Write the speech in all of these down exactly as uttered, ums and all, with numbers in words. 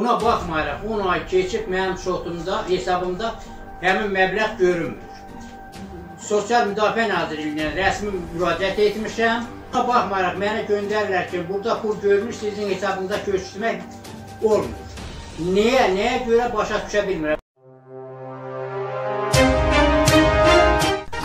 Buna baxmayaraq on ay keçib mənim şotumda, hesabımda həmin məbləğ görünmür. Sosial Müdafiə Nazirliyinə rəsmi müraciət etmişəm. Buna baxmayaraq mənə göndərirlər ki, burada pul görmüş, sizin hesabınıza köçürmək olmur. Niyə, nəyə görə başa düşə bilmirəm.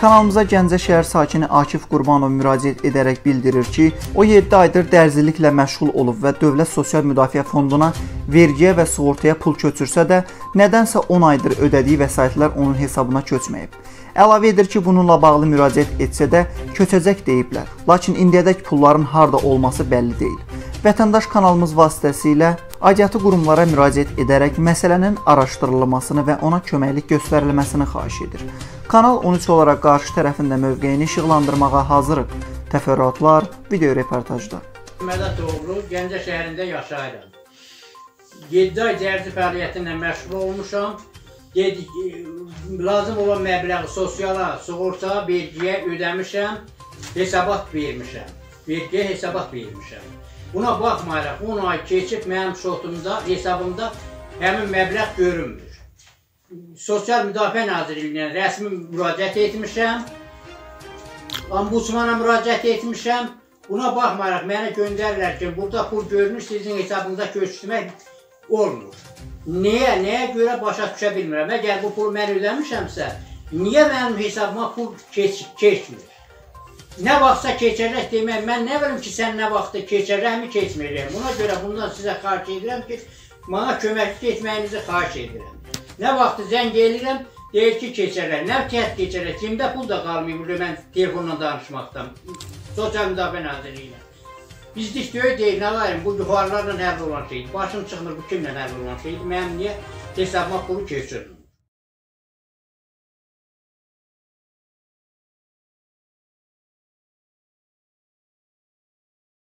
Kanalımıza Gəncə şəhər sakini Akif Qurbanov müraciət edərək bildirir ki, o yeddi aydır dərziliklə məşğul olub və Dövlət Sosial Müdafiə Fonduna vergiyə və sığortaya pul köçürsə də, nədənsə on aydır ödədiyi vəsaitlər onun hesabına köçməyib. Əlavə edir ki, bununla bağlı müraciət etsə də köçəcək deyiblər. Lakin indiyədək pulların harda olması bəlli deyil. Vətəndaş kanalımız vasitəsilə aidiyyatı qurumlara müraciət edərək məsələnin araşdırılmasını və ona köməklik göstərilməsini xahiş edir. Kanal on üç olaraq qarşı tərəfin də mövqeyini işıqlandırmağa hazırıq. Təfərrüatlar video reportajda. Mədət oğlu Gəncə şəhərində yaşayıram. yeddi ay dərzi fəaliyyətinlə məşğul olmuşam. Lazım olan məbləği sosiala, sığorta, vergiyə ödəmişəm, hesabat vermişəm. Vergiyə hesabat vermişəm. Buna baxmayaraq on ay keçib mənim şotumda, hesabımda həmin məbləğ görünmür. Sosial Müdafiə Nazirliyinə rəsmi müraciət etmişəm, ombudsmana müraciət etmişəm. Buna baxmayaraq mənə göndərirlər ki, burada pul görünür, sizin hesabınıza köçürmək olmur. Niyə, nəyə görə başa düşə bilmirəm. Əgər bu pulu mən ödəmişəmsə, niyə mənim hesabıma pul keçmir? Nə vaxtsa keçərək demək, mən nə bilim ki, sən nə vaxtda keçərəkmi, keçməyirəm. Buna görə bundan sizə xahiş edirəm ki, mənə köməklik etməyinizi xahiş edirəm. Nə vaxtı zəng eləyirəm, deyir ki, keçərək. Nə təhət keçərək, cimdə pul da qalmayıb, mən telefonla danışmaqdan, Sosial Müdafiə Nazirliyi ilə. Bizlik döyü deyil, nə var, bu yuxarılarla həll olan şeydir. Başım çıxmır, bu kimlə həll olan şeydir. Mənim niyə hesabıma pulu keçirir?